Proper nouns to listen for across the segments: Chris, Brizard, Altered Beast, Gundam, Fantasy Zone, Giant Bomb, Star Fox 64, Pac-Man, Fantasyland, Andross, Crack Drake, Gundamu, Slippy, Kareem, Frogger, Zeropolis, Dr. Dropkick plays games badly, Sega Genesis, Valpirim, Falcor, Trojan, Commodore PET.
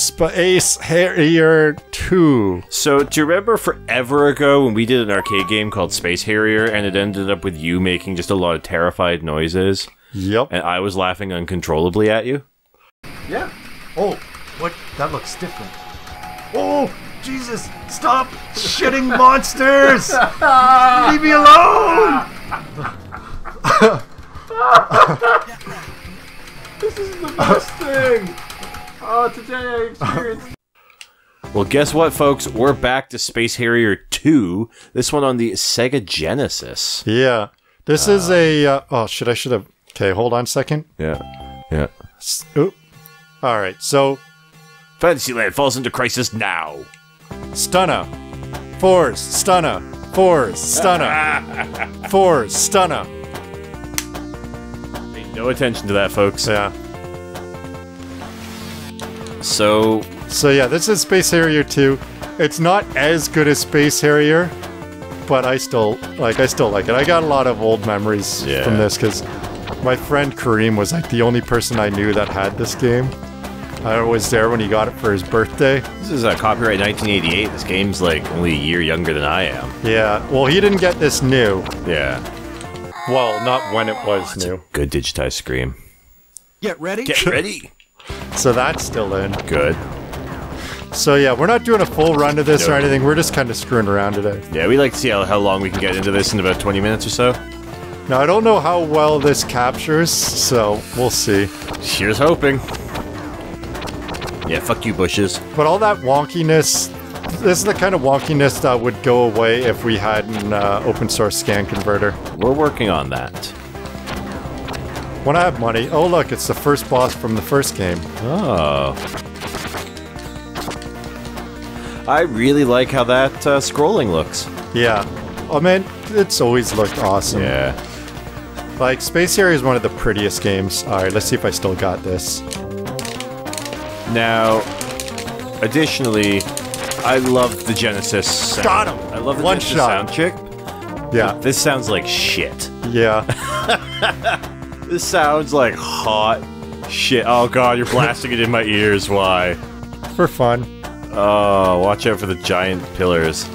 Space Harrier 2. So, do you remember forever ago when we did an arcade game called Space Harrier and it ended up with you making just a lot of terrified noises? Yep. And I was laughing uncontrollably at you? Yeah. Oh, what? That looks different. Oh, Jesus, stop shitting monsters! Leave me alone! This is the best thing! Oh, today I experienced... Well, guess what, folks? We're back to Space Harrier 2. This one on the Sega Genesis. Yeah. This is a... oh, shit, I should have... Okay, hold on a second. Yeah. Yeah. Oop. Alright, so... Fantasyland falls into crisis now. Stunna. Fours. Stunna. Fours. Stunna. Fours. Stunna. No attention to that, folks. Yeah. So yeah, this is Space Harrier 2. It's not as good as Space Harrier, but I still like it. I got a lot of old memories from this because my friend Kareem was like the only person I knew that had this game. I was there when he got it for his birthday. This is a copyright 1988. This game's like only a year younger than I am. Yeah. Well, he didn't get this new. Yeah. Well, not when it was new. A good digitized scream. Get ready. Get ready. So that's still in. Good. So yeah, we're not doing a full run of this or anything. We're just kind of screwing around today. Yeah, we like to see how long we can get into this in about 20 minutes or so. Now, I don't know how well this captures, so we'll see. Here's hoping. Yeah, fuck you, bushes. But all that wonkiness... This is the kind of wonkiness that would go away if we had an open source scan converter. We're working on that. When I have money... Oh look, it's the first boss from the first game. Oh. I really like how that scrolling looks. Yeah. I mean, it's always looked awesome. Yeah. Like, Space Harrier is one of the prettiest games. Alright, let's see if I still got this. Now, additionally... I love the Genesis sound. Got him! I love the One Genesis shot. Sound chip. Yeah. This sounds like shit. Yeah. This sounds like hot shit. Oh god, you're blasting it in my ears. Why? For fun. Oh, watch out for the giant pillars.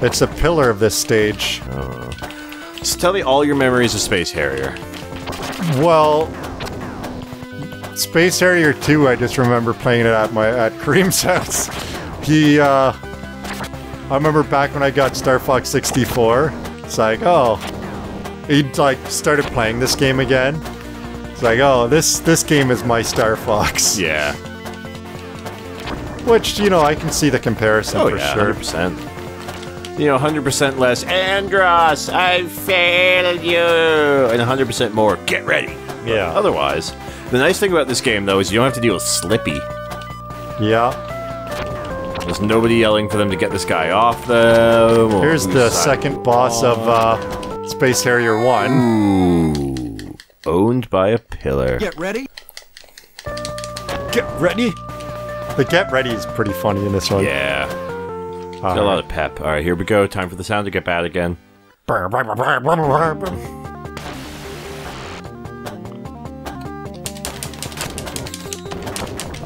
It's a pillar of this stage. Oh. So tell me all your memories of Space Harrier. Well... Space Harrier 2, I just remember playing it at Kareem's house. He, I remember back when I got Star Fox 64, it's like, oh... He, like, started playing this game again. It's like, oh, this game is my Star Fox. Yeah. Which, you know, I can see the comparison for sure. 100%. You know, 100% less, Andross, I failed you! And 100% more, get ready! Yeah. Otherwise... The nice thing about this game, though, is you don't have to deal with Slippy. Yeah. There's nobody yelling for them to get this guy off, though. Here's the second boss of Space Harrier 1. Ooh. Owned by a pillar. Get ready? Get ready? The get ready is pretty funny in this one. Yeah. Got a lot of pep. Alright, here we go. Time for the sound to get bad again.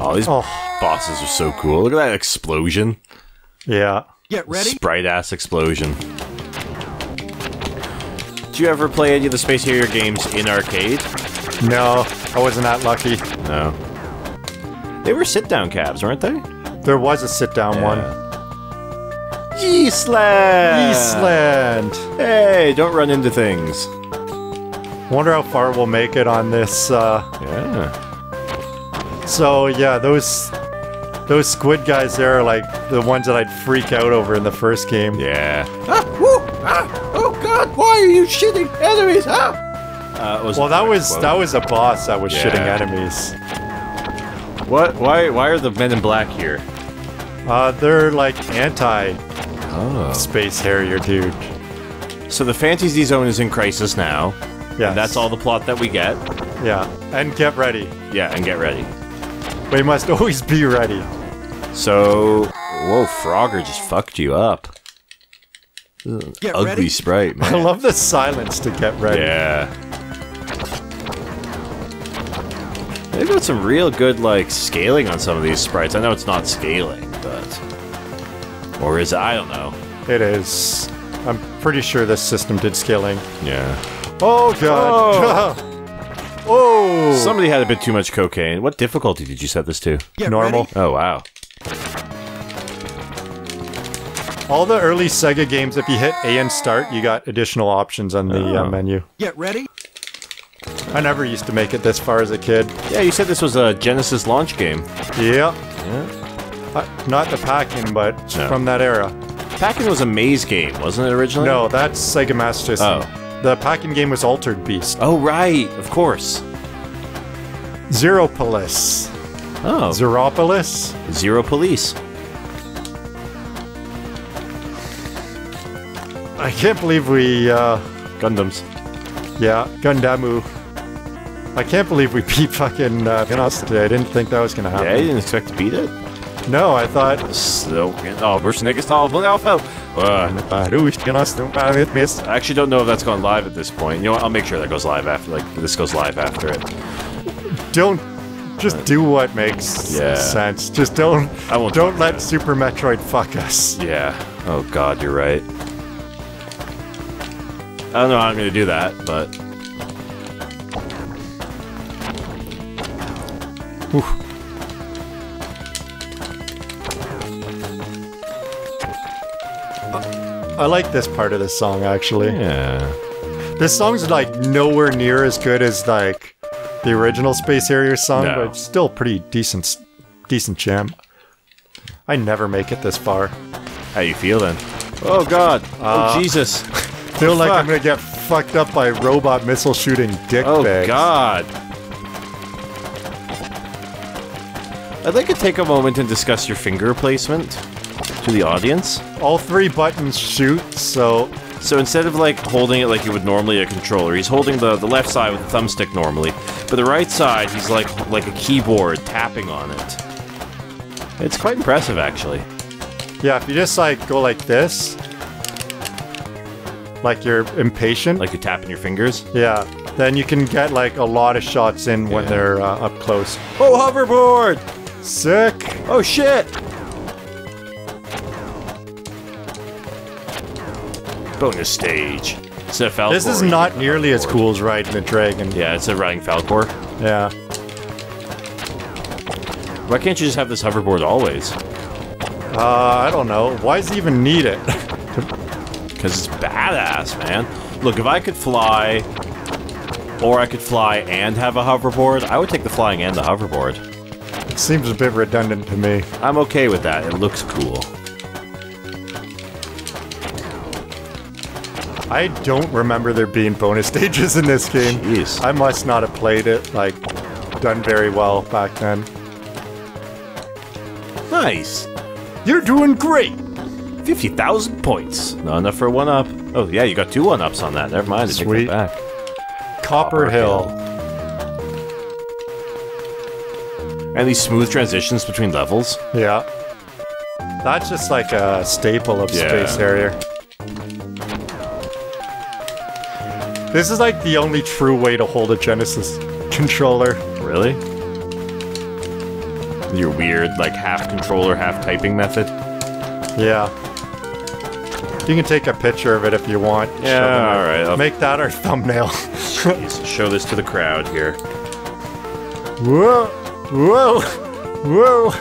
Oh, these bosses are so cool. Look at that explosion. Yeah. Get ready? Sprite-ass explosion. Did you ever play any of the Space Harrier games in arcade? No, I wasn't that lucky. No. They were sit-down cabs, weren't they? There was a sit-down one. Eastland! Eastland! Hey, don't run into things. Wonder how far we'll make it on this, Yeah. So, yeah, those squid guys there are, like, the ones that I'd freak out over in the first game. Yeah. Ah, woo, ah, oh, God, why are you shitting enemies? Ah! Well, that was a boss that was shitting enemies. What? Why are the men in black here? They're, like, anti-Space Harrier, dude. So the Fantasy Zone is in crisis now. Yeah. And that's all the plot that we get. Yeah. And get ready. Yeah, and get ready. We must always be ready. So... Whoa, Frogger just fucked you up. Get ugly ready? Sprite, man. I love the silence to get ready. Yeah. They've got some real good, like, scaling on some of these sprites. I know it's not scaling, but... Or is it? I don't know. It is. I'm pretty sure this system did scaling. Yeah. Oh, God. Oh! Oh. Somebody had a bit too much cocaine. What difficulty did you set this to? Get normal. Ready. Oh, wow. All the early Sega games, if you hit A and start, you got additional options on the menu. Get ready. I never used to make it this far as a kid. Yeah, you said this was a Genesis launch game. Yeah. Not the Pac-Man, but from that era. Pac-Man was a maze game, wasn't it originally? No, that's Sega Master System. Oh. The Pac-Man game was Altered Beast. Oh, right. Of course. Zeropolis. Oh. Zeropolis? Zeropolis. I can't believe we, Gundams. Yeah, Gundamu. I can't believe we beat fucking Andross today. I didn't think that was gonna happen. Yeah, you didn't expect to beat it? No, I thought... I actually don't know if that's gone live at this point. You know what, I'll make sure that goes live after, like, this goes live after it. Don't... Just do what makes sense. Just don't... I won't don't let Super Metroid fuck us. Yeah. Oh god, you're right. I don't know how I'm gonna do that, but... Oof. I like this part of this song, actually. Yeah. This song's, like, nowhere near as good as, like, the original Space Harrier song, but it's still pretty decent jam. I never make it this far. How you feel, then? Oh, God! Oh, Jesus! I feel like I'm gonna get fucked up by robot missile shooting dick bags. Oh god! I'd like to take a moment and discuss your finger placement to the audience. All three buttons shoot, so instead of like holding it like you would normally a controller, he's holding the left side with the thumbstick normally, but the right side he's like a keyboard tapping on it. It's quite impressive actually. Yeah, if you just like go like this. Like you're impatient. Like you're tapping your fingers? Yeah. Then you can get like a lot of shots in when they're up close. Oh, hoverboard! Sick! Oh shit! Bonus stage. It's a Falcor. This is not nearly as cool as riding the dragon. Yeah, it's a riding Falcor. Yeah. Why can't you just have this hoverboard always? I don't know. Why does he even need it? Because it's badass, man. Look, if I could fly, or I could fly and have a hoverboard, I would take the flying and the hoverboard. It seems a bit redundant to me. I'm okay with that. It looks cool. I don't remember there being bonus stages in this game. Jeez. I must not have played it, like, done very well back then. Nice. You're doing great. 50,000 points. Not enough for a one-up. Oh, yeah, you got two one-ups on that. Never mind. Sweet. I take that back. Copper Hill. And these smooth transitions between levels. Yeah. That's just like a staple of Space Harrier. This is like the only true way to hold a Genesis controller. Really? Your weird, like, half-controller, half-typing method? Yeah. You can take a picture of it if you want. Yeah, alright. Make that our thumbnail. Jeez, show this to the crowd here. Whoa! Whoa! Whoa!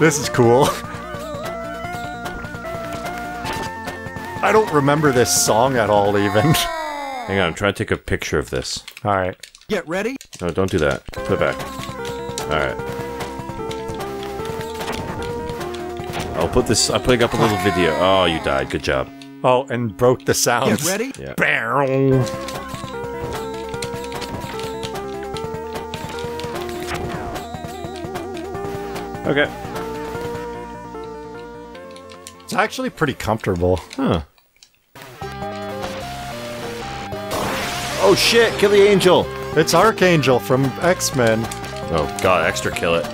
This is cool. I don't remember this song at all, even. Hang on, I'm trying to take a picture of this. Alright. Get ready? No, don't do that. Put it back. Alright. I'll put this. I'm putting up a little video. Oh, you died. Good job. Oh, and broke the sound. Get ready? Yeah. Barrel. Okay. It's actually pretty comfortable. Huh. Oh shit! Kill the angel. It's Archangel from X-Men. Oh god! Extra kill it.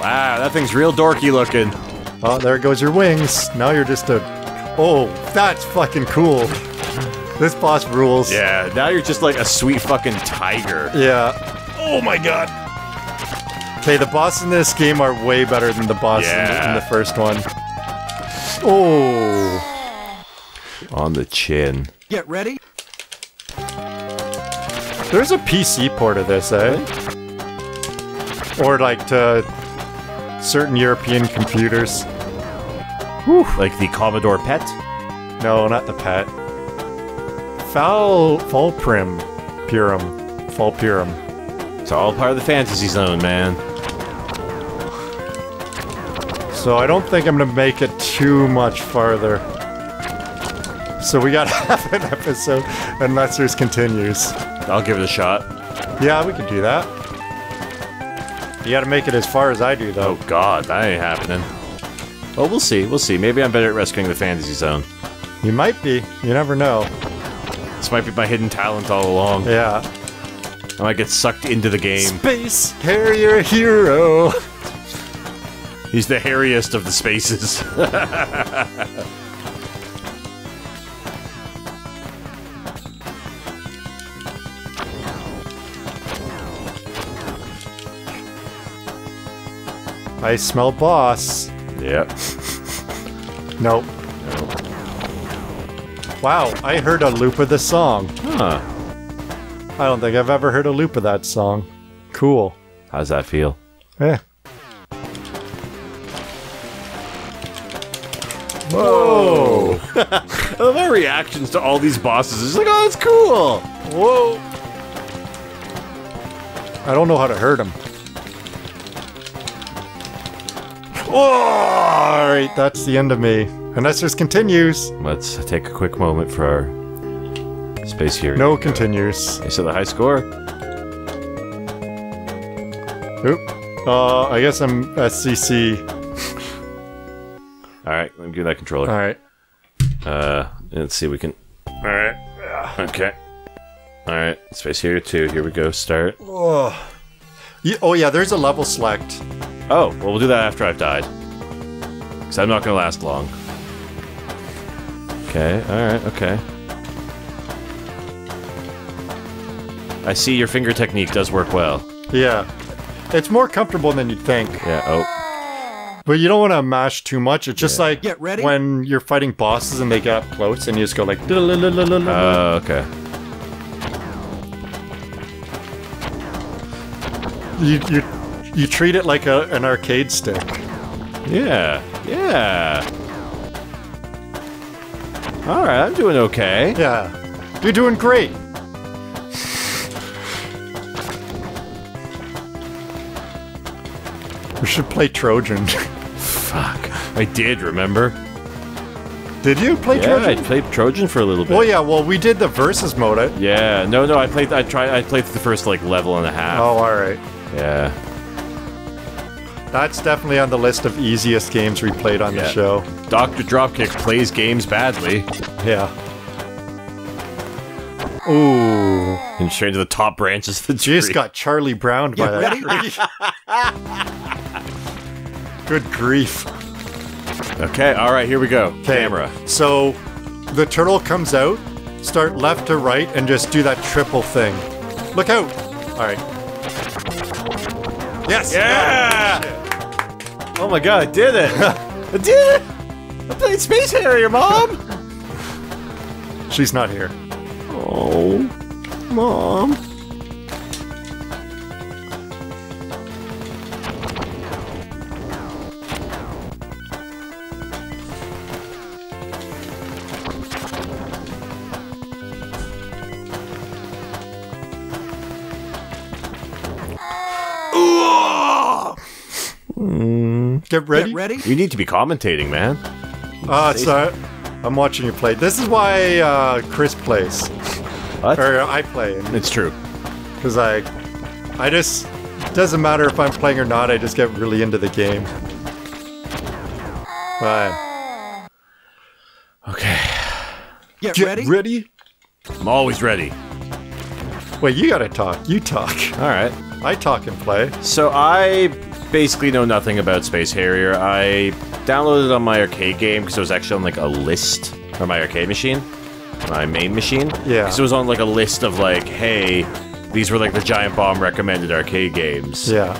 Wow, that thing's real dorky looking. Oh, there goes your wings. Now you're just a... Oh, that's fucking cool. This boss rules. Yeah, now you're just like a sweet fucking tiger. Yeah. Oh my god! Okay, the boss in this game are way better than the boss in the first one. Oh! On the chin. Get ready? There's a PC port of this, eh? Or like to certain European computers. Whew. Like the Commodore PET? No, not the PET. Valpirim. It's all part of the Fantasy Zone, man. So I don't think I'm gonna make it too much farther. So we got half an episode, unless there's continues. I'll give it a shot. Yeah, we can do that. You gotta make it as far as I do, though. Oh god, that ain't happening. Oh, we'll see, we'll see. Maybe I'm better at rescuing the Fantasy Zone. You might be. You never know. This might be my hidden talent all along. Yeah. I might get sucked into the game. Space Harrier Hero! He's the hairiest of the spaces. I smell boss. Yep. Nope. No. Wow, I heard a loop of this song. Huh. I don't think I've ever heard a loop of that song. Cool. How's that feel? Eh. Whoa! I love my reactions to all these bosses. It's like, oh, that's cool! Whoa! I don't know how to hurt him. Oh, alright, that's the end of me. Unless there's continues. Let's take a quick moment for our space here. No continues. Is it the high score? Oop. I guess I'm SCC. Alright, let me give that controller. Alright. Let's see if we can... Alright. Okay. Alright, Space Harrier 2. Here we go, start. Oh. Yeah, oh yeah, there's a level select. Oh, well, we'll do that after I've died. Because I'm not going to last long. Okay, alright, okay. I see your finger technique does work well. Yeah. It's more comfortable than you'd think. Yeah, oh. But you don't want to mash too much. It's just like when you're fighting bosses and they get up close and you just go like... Oh, okay. You treat it like an arcade stick. Yeah, yeah. All right, I'm doing okay. Yeah, you're doing great. We should play Trojan. Fuck, I did, remember? Did you play Trojan? Yeah, I played Trojan for a little bit. Oh yeah, well we did the versus mode. Yeah, no, I played the first like level and a half. Oh, all right. Yeah. That's definitely on the list of easiest games we played on the show. Dr. Dropkick plays games badly. Yeah. Ooh. And straight to the top branches of the tree. Just got Charlie Browned by that. Good grief. Okay, alright, here we go. Kay. Camera. So, the turtle comes out, start left to right, and just do that triple thing. Look out! Alright. Yes! Yeah! Oh my god, I did it! I did it! I played Space Harrier, Mom! She's not here. Oh, Mom. Get ready? Get ready? You need to be commentating, man. Sorry. I'm watching you play. This is why Chris plays. What? Or I play. It's true. Because I just... It doesn't matter if I'm playing or not, I just get really into the game. Fine. Okay. Get ready? Ready? I'm always ready. Wait, you gotta talk. You talk. Alright. I talk and play. So I... basically know nothing about Space Harrier. I downloaded it on my arcade game because it was actually on like a list for my arcade machine, my main machine. Yeah. Because it was on like a list of like, hey, these were like the Giant Bomb recommended arcade games. Yeah.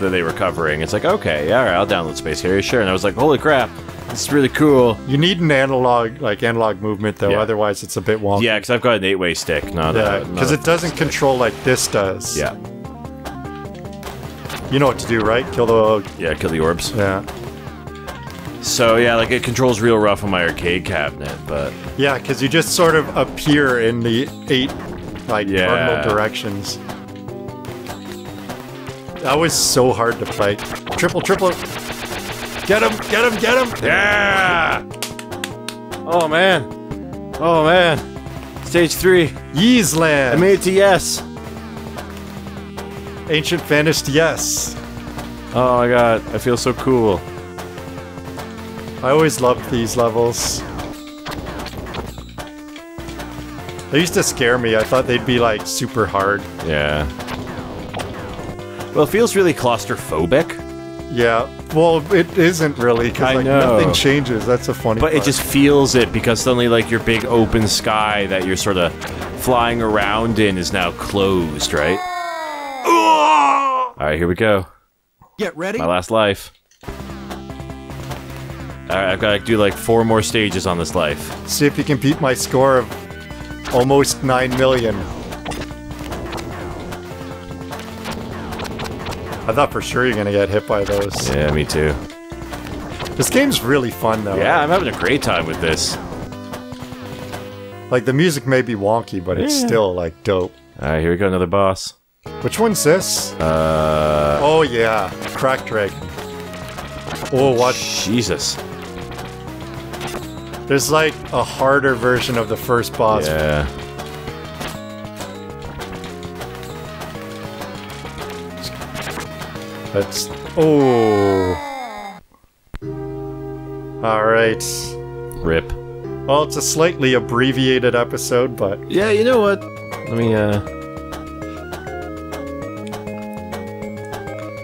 That they were covering. It's like, okay, all right, I'll download Space Harrier, sure. And I was like, holy crap, this is really cool. You need an analog, like analog movement though, yeah. Otherwise it's a bit wonky. Yeah, because I've got an 8-way stick, because it doesn't control like this does. Yeah. You know what to do, right? Kill the... Yeah, kill the orbs. Yeah. So, yeah, like, it controls real rough on my arcade cabinet, but... Yeah, because you just sort of appear in the 8, like, cardinal directions. That was so hard to play. Triple, triple! Get him, get him, get him! Yeah! Oh, man. Oh, man. Stage 3. Yeezland! I made it to yes. Ancient vanished, yes. Oh my god, I feel so cool. I always loved these levels. They used to scare me. I thought they'd be like super hard. Yeah. Well, it feels really claustrophobic. Yeah. Well, it isn't really, because like nothing changes. That's a funny part. But it just feels it, because suddenly like your big open sky that you're sort of flying around in is now closed, right? Alright, here we go. Get ready. My last life. Alright, I've got to do like 4 more stages on this life. See if you can beat my score of almost 9 million. I thought for sure you're going to get hit by those. Yeah, me too. This game's really fun though. Yeah, I'm having a great time with this. Like, the music may be wonky, but it's still like dope. Alright, here we go, another boss. Which one's this? Oh yeah, Crack Drake. Oh, watch. Jesus. There's like a harder version of the first boss. Yeah. That's... Oh. Alright. Rip. Well, it's a slightly abbreviated episode, but... Yeah, you know what? Let me,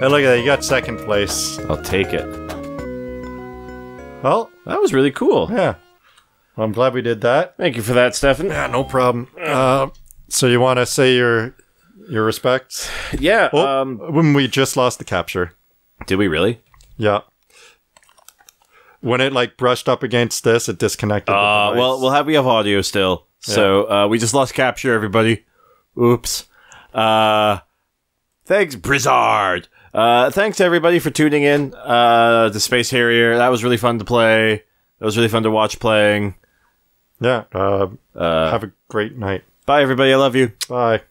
Hey, look at that, you got second place. I'll take it. Well, that was really cool. Yeah. Well, I'm glad we did that. Thank you for that, Stefan. Yeah, no problem. So you want to say your respects? Yeah. Oh, when we just lost the capture. Did we really? Yeah. When it, like, brushed up against this, it disconnected the device. Well, we have audio still. Yeah. So, we just lost capture, everybody. Oops. Thanks, Brizard! Thanks everybody for tuning in to Space Harrier. That was really fun to play. That was really fun to watch playing. Yeah. Have a great night. Bye everybody, I love you. Bye.